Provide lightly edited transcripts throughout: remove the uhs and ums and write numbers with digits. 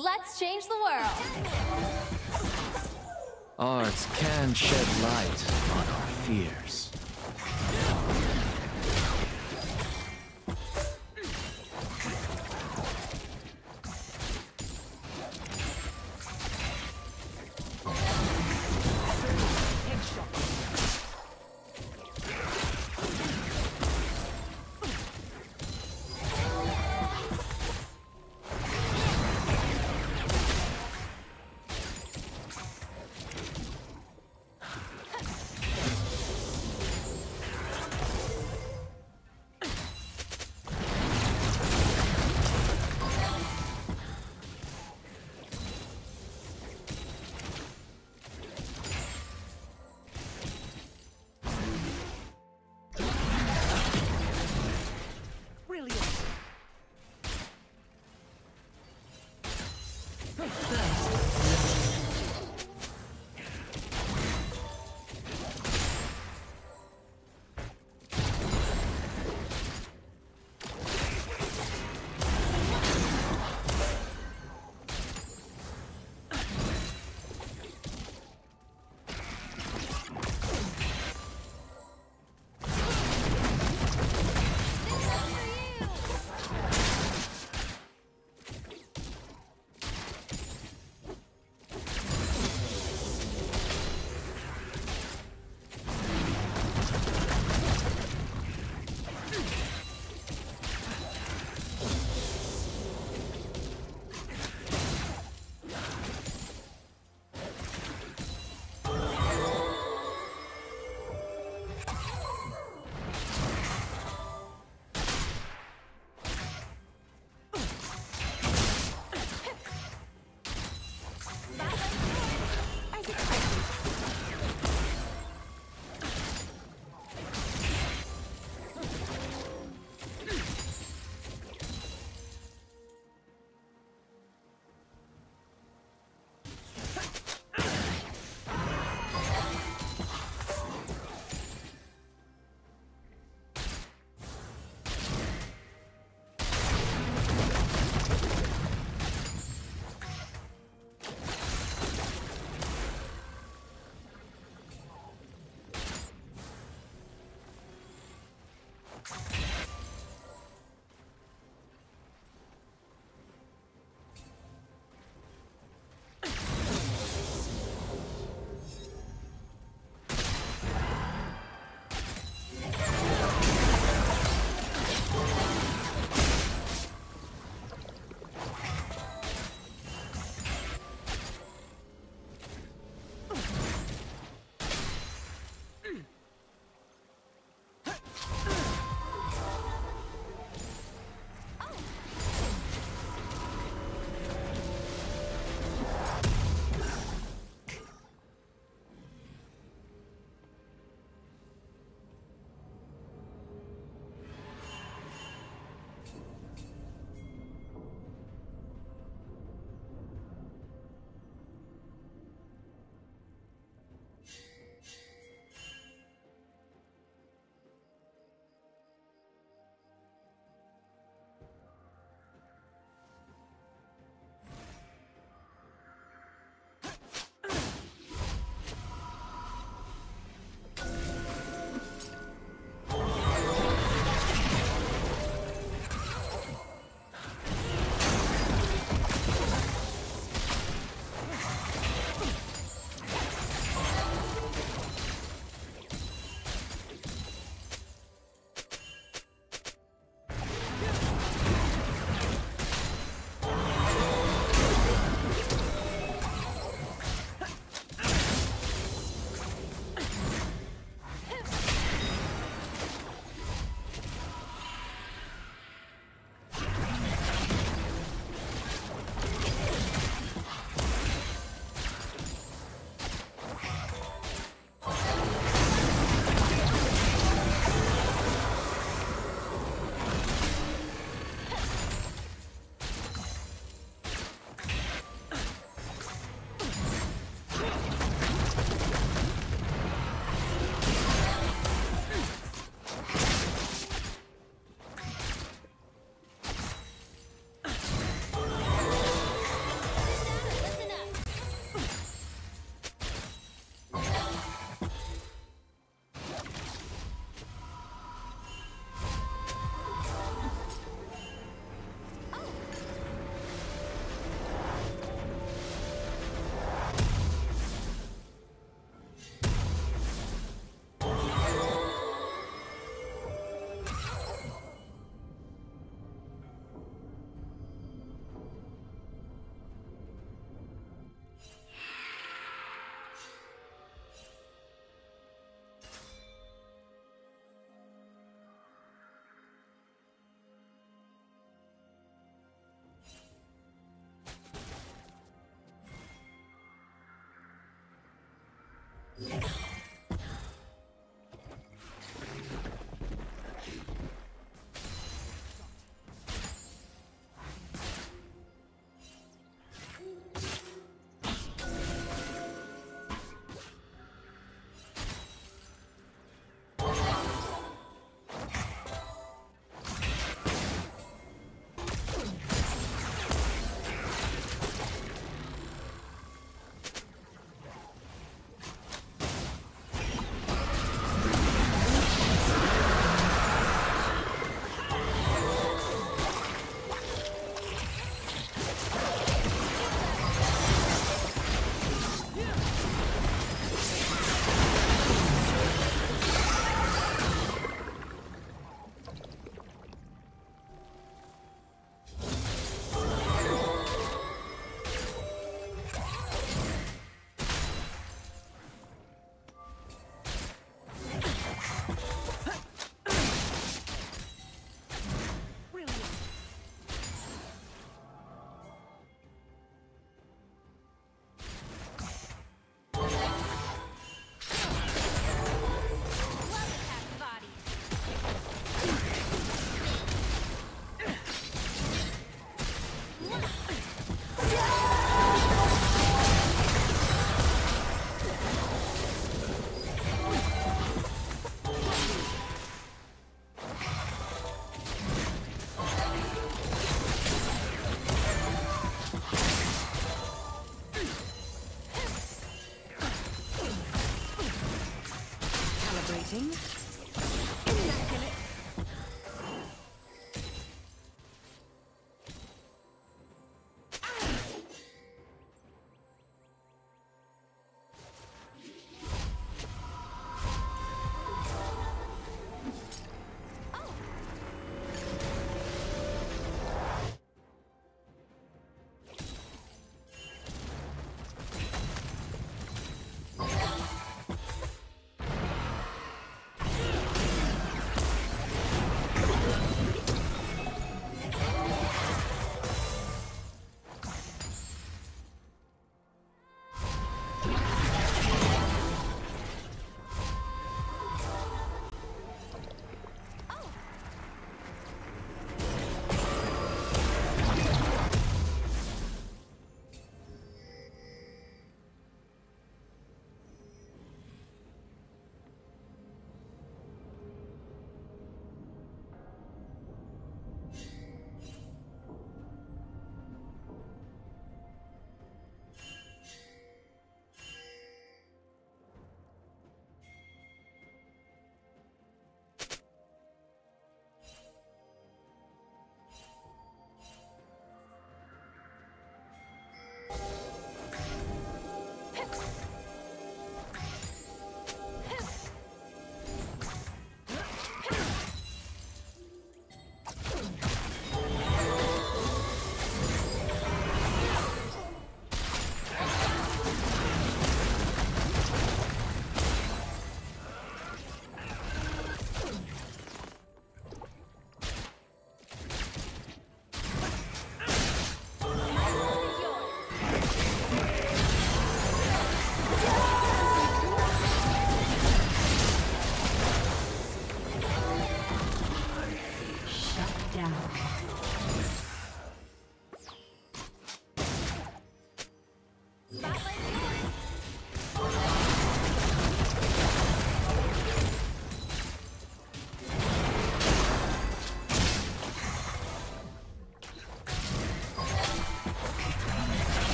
Let's change the world! Arts can shed light on our fears.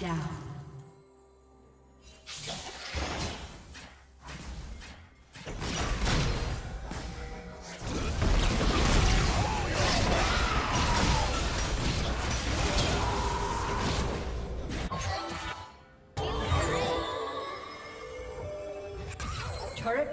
down. Turret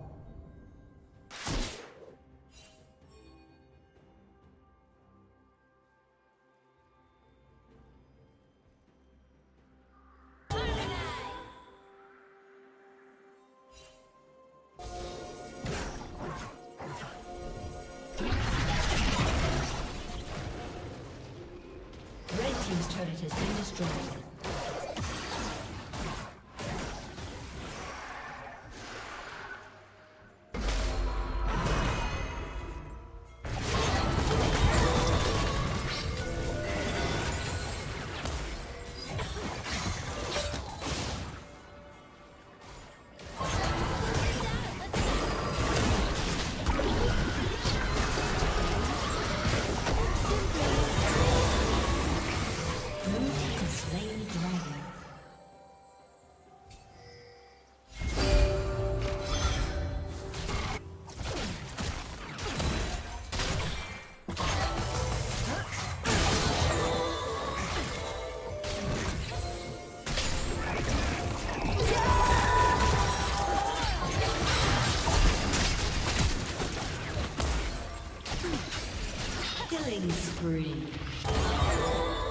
Spree.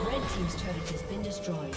Red team's turret has been destroyed.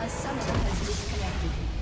A summoner has disconnected.